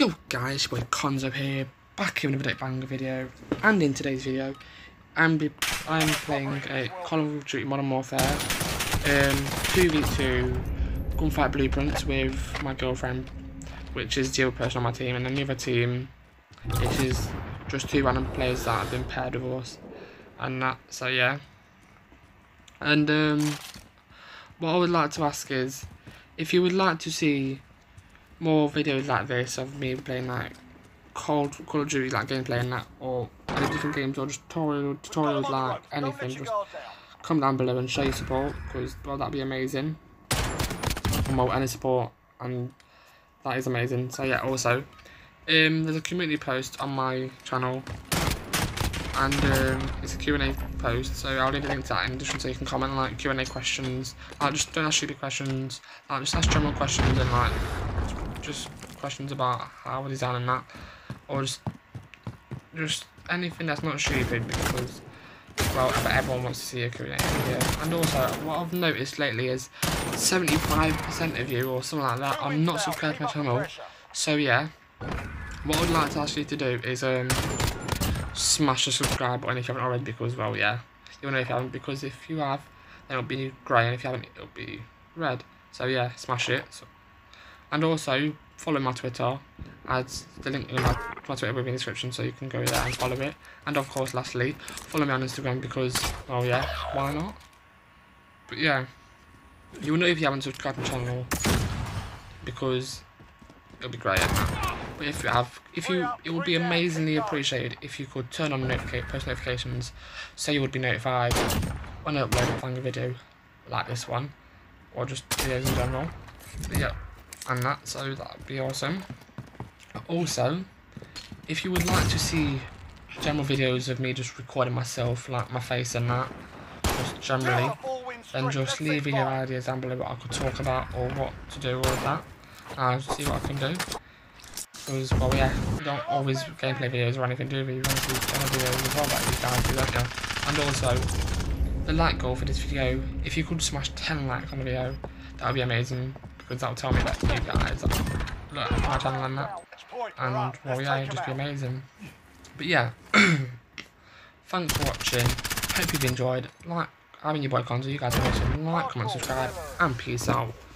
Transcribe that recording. Yo guys, it's your boy Conzo here, back in with another Date Banger video, and in today's video, I'm playing a Call of Duty Modern Warfare 2v2 gunfight blueprints with my girlfriend, which is the other person on my team, and then the other team, it is just two random players that have been paired with us, and that, so yeah. And what I would like to ask is, if you would like to see more videos like this of me playing like Call of Duty like gameplay and that, or any different games, or just tutorials like anything, just come down below and show your support, because well, that'd be amazing. And well, any support, and that is amazing. So yeah, also there's a community post on my channel, and it's a Q&A post, so I'll leave a link to that in addition, so you can comment like Q&A questions. Like, just don't ask stupid questions, like just ask general questions, and like just questions about how we're designing that, or just anything that's not stupid, because well, everyone wants to see a Q&A video. And also, what I've noticed lately is 75% of you or something like that are not subscribed to my channel. So yeah, what I'd like to ask you to do is smash the subscribe button if you haven't already, because well yeah, you'll know if you haven't, because if you have, then it'll be grey, and if you haven't, it'll be red. So yeah, smash it. And also, follow my Twitter, as the link in my Twitter will be in the description, so you can go there and follow it. And of course, lastly, follow me on Instagram, because, oh yeah, why not? But yeah, you'll know if you haven't subscribed to my channel, because it'll be great. But if you have, it would be amazingly appreciated if you could turn on post notifications, so you would be notified when I upload a video like this one, or just videos in general. But yeah. And that, so that would be awesome. Also, if you would like to see general videos of me just recording myself, like my face and that, just generally, then just leave your ideas down below what I could talk about, or what to do with that, and I'll see what I can do. Because, well yeah, we don't always gameplay videos or anything, do we? We want to do general videos as well, like these guys do, don't you? And also, the like goal for this video, if you could smash 10 likes on the video, that would be amazing. Because that will tell me that you guys look at my channel and that, and well yeah, it'd just be amazing. But yeah, thanks for watching, hope you've enjoyed. Like, I've been your boy Conzo, you guys are awesome. Like, comment, subscribe, and peace out.